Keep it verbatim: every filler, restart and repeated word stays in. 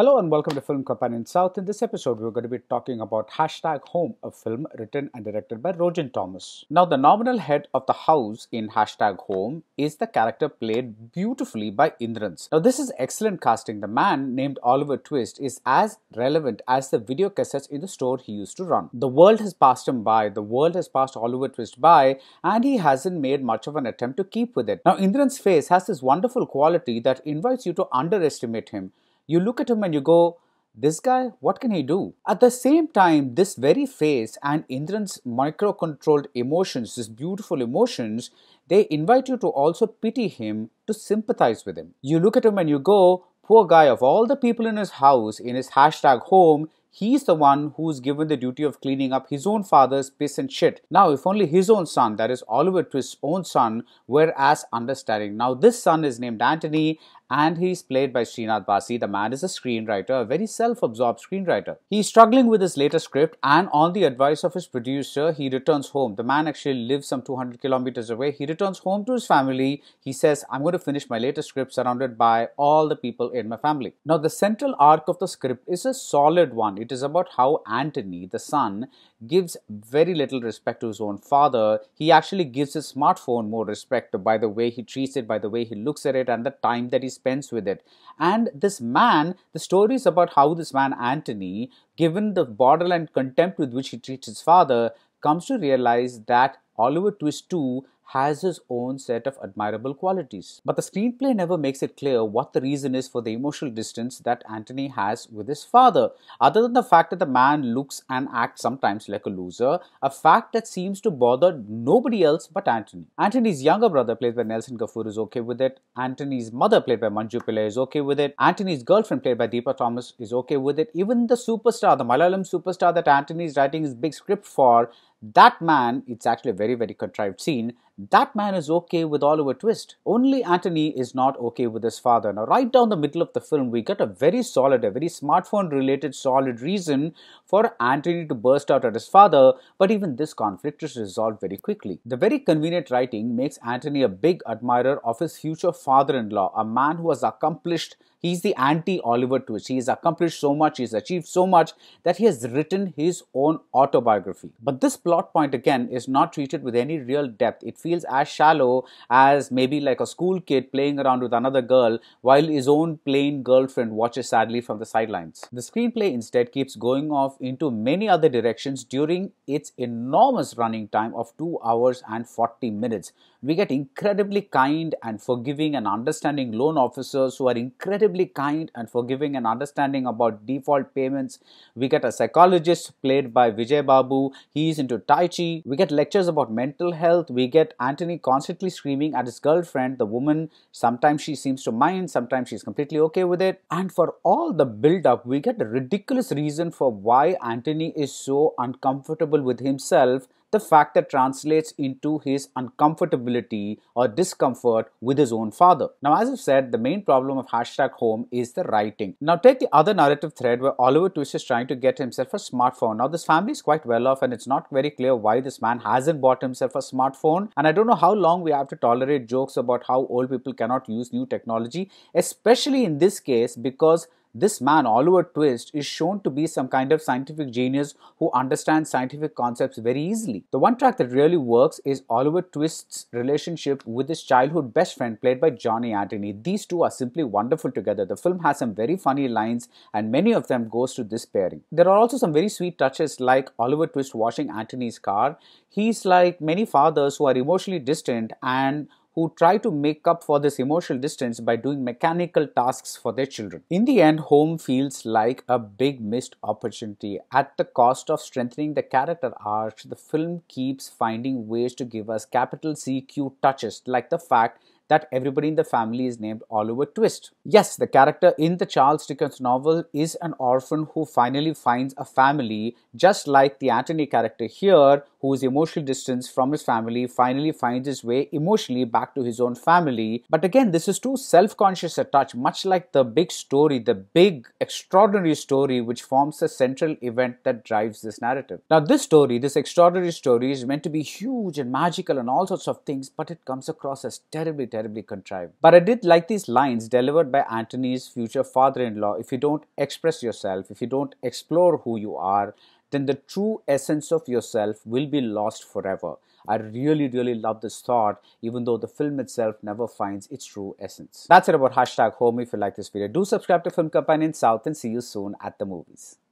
Hello and welcome to Film Companion South. In this episode, we're going to be talking about Hashtag Home, a film written and directed by Rojin Thomas. Now, the nominal head of the house in Hashtag Home is the character played beautifully by Indrans. Now, this is excellent casting. The man named Oliver Twist is as relevant as the video cassettes in the store he used to run. The world has passed him by. The world has passed Oliver Twist by, and he hasn't made much of an attempt to keep with it. Now, Indrans' face has this wonderful quality that invites you to underestimate him. You look at him and you go, this guy, what can he do? At the same time, this very face and Indran's micro-controlled emotions, these beautiful emotions, they invite you to also pity him, to sympathize with him. You look at him and you go, poor guy, of all the people in his house, in his hashtag home, he's the one who's given the duty of cleaning up his own father's piss and shit. Now, if only his own son, that is Oliver Twist's own son, were as understanding. Now, this son is named Antony, and he's played by Srinath Basi. The man is a screenwriter, a very self-absorbed screenwriter. He's struggling with his latest script, and on the advice of his producer, he returns home. The man actually lives some two hundred kilometers away. He returns home to his family. He says, I'm going to finish my latest script surrounded by all the people in my family. Now, the central arc of the script is a solid one. It is about how Antony, the son, gives very little respect to his own father. He actually gives his smartphone more respect by the way he treats it, by the way he looks at it, and the time that he spends with it. And this man, the story is about how this man, Antony, given the borderline contempt with which he treats his father, comes to realize that Oliver Twist too has his own set of admirable qualities. But the screenplay never makes it clear what the reason is for the emotional distance that Antony has with his father, other than the fact that the man looks and acts sometimes like a loser, a fact that seems to bother nobody else but Antony. Antony's younger brother, played by Nelson Ghaffur, is okay with it. Antony's mother, played by Manju, is okay with it. Antony's girlfriend, played by Deepa Thomas, is okay with it. Even the superstar, the Malayalam superstar that Antony is writing his big script for, that man, it's actually a very, very contrived scene, that man is okay with Oliver Twist. Only Antony is not okay with his father. Now, right down the middle of the film, we get a very solid, a very smartphone-related solid reason for Antony to burst out at his father, but even this conflict is resolved very quickly. The very convenient writing makes Antony a big admirer of his future father-in-law, a man who has accomplished. He's the anti-Oliver Twist. He has accomplished so much, he's achieved so much that he has written his own autobiography. But this plot point, again, is not treated with any real depth. It feels as shallow as maybe like a school kid playing around with another girl while his own plain girlfriend watches sadly from the sidelines. The screenplay instead keeps going off into many other directions during its enormous running time of two hours and forty minutes. We get incredibly kind and forgiving and understanding loan officers who are incredibly kind and forgiving and understanding about default payments. We get a psychologist played by Vijay Babu. He's into Tai Chi. We get lectures about mental health. We get Antony constantly screaming at his girlfriend, the woman. Sometimes she seems to mind, sometimes she's completely okay with it. And for all the build-up, we get a ridiculous reason for why Antony is so uncomfortable with himself. The fact that translates into his uncomfortability or discomfort with his own father. Now, as I've said, the main problem of Hashtag Home is the writing. Now, take the other narrative thread where Oliver Twist is trying to get himself a smartphone. Now, this family is quite well off and it's not very clear why this man hasn't bought himself a smartphone. And I don't know how long we have to tolerate jokes about how old people cannot use new technology, especially in this case because this man, Oliver Twist, is shown to be some kind of scientific genius who understands scientific concepts very easily. The one track that really works is Oliver Twist's relationship with his childhood best friend played by Johnny Antony. These two are simply wonderful together. The film has some very funny lines and many of them goes to this pairing. There are also some very sweet touches like Oliver Twist washing Antony's car. He's like many fathers who are emotionally distant and who try to make up for this emotional distance by doing mechanical tasks for their children. In the end, Home feels like a big missed opportunity. At the cost of strengthening the character arc, the film keeps finding ways to give us capital C Q touches, like the fact that everybody in the family is named Oliver Twist. Yes, the character in the Charles Dickens novel is an orphan who finally finds a family, just like the Antony character here, whose emotional distance from his family finally finds his way emotionally back to his own family. But again, this is too self-conscious a touch, much like the big story, the big extraordinary story which forms the central event that drives this narrative. Now this story, this extraordinary story is meant to be huge and magical and all sorts of things, but it comes across as terribly, terribly contrived. But I did like these lines delivered by Antony's future father-in-law: if you don't express yourself, if you don't explore who you are, then the true essence of yourself will be lost forever. I really, really love this thought, even though the film itself never finds its true essence. That's it about hashtag home. If you like this video, do subscribe to Film Companion South and see you soon at the movies.